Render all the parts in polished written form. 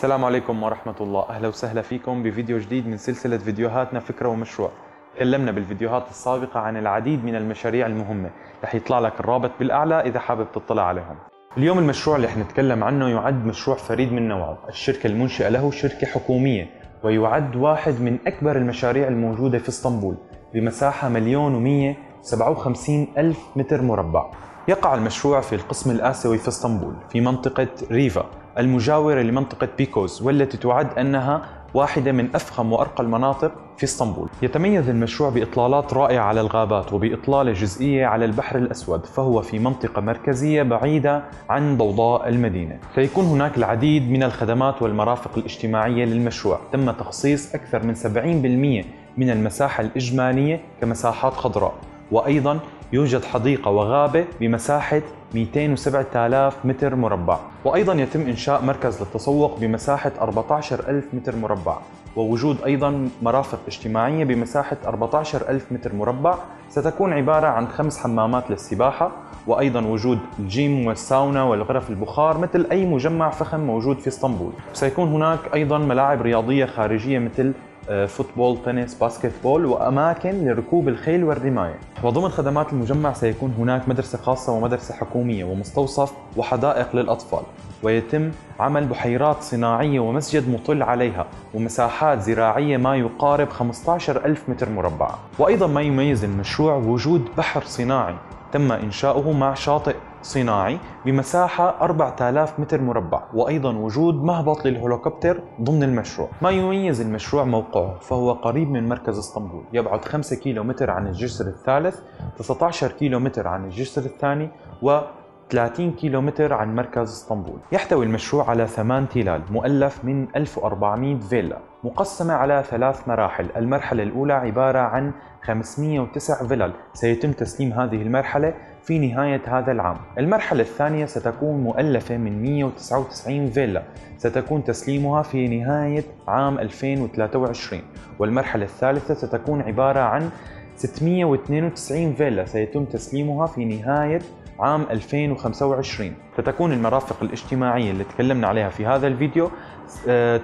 السلام عليكم ورحمة الله. أهلا وسهلا فيكم بفيديو جديد من سلسلة فيديوهاتنا فكرة ومشروع. تكلمنا بالفيديوهات السابقة عن العديد من المشاريع المهمة، رح يطلع لك الرابط بالأعلى إذا حابب تطلع عليهم. اليوم المشروع اللي حنتكلم عنه يعد مشروع فريد من نوعه، الشركة المنشئة له شركة حكومية، ويعد واحد من أكبر المشاريع الموجودة في اسطنبول بمساحة 1,157,000 متر مربع. يقع المشروع في القسم الآسيوي في اسطنبول في منطقة ريفا المجاورة لمنطقة بيكوز، والتي تعد أنها واحدة من أفخم وأرقى المناطق في اسطنبول. يتميز المشروع بإطلالات رائعة على الغابات وبإطلالة جزئية على البحر الأسود، فهو في منطقة مركزية بعيدة عن ضوضاء المدينة. سيكون هناك العديد من الخدمات والمرافق الاجتماعية للمشروع، تم تخصيص أكثر من 70% من المساحة الإجمالية كمساحات خضراء، وأيضا يوجد حديقة وغابة بمساحة 207,000 متر مربع، وأيضا يتم إنشاء مركز للتسوق بمساحة 14,000 متر مربع، ووجود أيضا مرافق اجتماعية بمساحة 14,000 متر مربع، ستكون عبارة عن 5 حمامات للسباحة، وأيضا وجود الجيم والساونا والغرف البخار مثل أي مجمع فخم موجود في اسطنبول. سيكون هناك أيضا ملاعب رياضية خارجية مثل فوتبول، تنس، باسكتبول، وأماكن لركوب الخيل والرماية. وضمن خدمات المجمع سيكون هناك مدرسة خاصة ومدرسة حكومية ومستوصف وحدائق للأطفال، ويتم عمل بحيرات صناعية ومسجد مطل عليها، ومساحات زراعية ما يقارب 15,000 متر مربع. وأيضا ما يميز المشروع وجود بحر صناعي تم إنشاؤه مع شاطئ صناعي بمساحة 4,000 متر مربع، وأيضا وجود مهبط للهليكوبتر ضمن المشروع. ما يميز المشروع موقعه، فهو قريب من مركز اسطنبول، يبعد 5 كيلومتر عن الجسر الثالث، 19 كيلومتر عن الجسر الثاني، و 30 كيلومتر عن مركز اسطنبول. يحتوي المشروع على 8 تلال مؤلف من 1400 فيلا مقسمة على 3 مراحل. المرحلة الأولى عبارة عن 509 فيلل، سيتم تسليم هذه المرحلة في نهاية هذا العام. المرحلة الثانية ستكون مؤلفة من 199 فيلا، ستكون تسليمها في نهاية عام 2023. والمرحلة الثالثة ستكون عبارة عن 692 فيلا، سيتم تسليمها في نهاية عام 2025. ستكون المرافق الاجتماعية اللي تكلمنا عليها في هذا الفيديو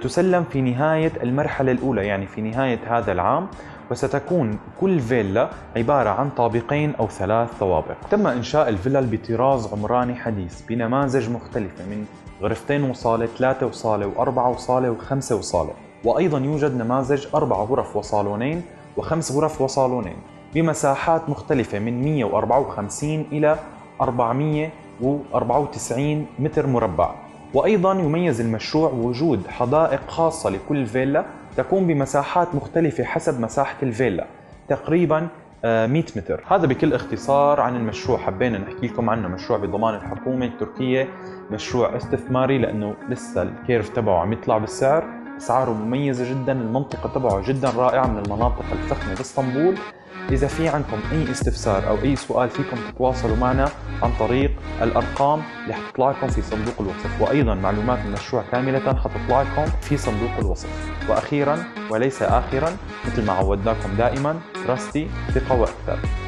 تسلم في نهاية المرحلة الأولى، يعني في نهاية هذا العام، وستكون كل فيلا عبارة عن طابقين أو 3 طوابق. تم إنشاء الفيلل بطراز عمراني حديث بنماذج مختلفة من 2 غرفتين وصالة، 3 وصالة، و4 وصالة، و5 وصالة، وأيضا يوجد نماذج 4 غرف وصالونين، و5 غرف وصالونين بمساحات مختلفة من 154 إلى 494 متر مربع. وأيضا يميز المشروع وجود حدائق خاصة لكل فيلا تكون بمساحات مختلفة حسب مساحة الفيلا، تقريبا 100 متر. هذا بكل اختصار عن المشروع، حبينا نحكي لكم عنه. مشروع بضمان الحكومة التركية، مشروع استثماري لأنه لسه الكيرف تبعه عم يطلع بالسعر، أسعاره مميزة جدا، المنطقة تبعه جدا رائعة من المناطق الفخمة باسطنبول. إذا في عندكم أي استفسار أو أي سؤال فيكم تتواصلوا معنا عن طريق الأرقام اللي حتطلع لكم في صندوق الوصف، وأيضا معلومات المشروع كاملة حتطلع لكم في صندوق الوصف. وأخيرا وليس آخرا، مثل ما عودناكم دائما، تراستي ثقة وأكثر.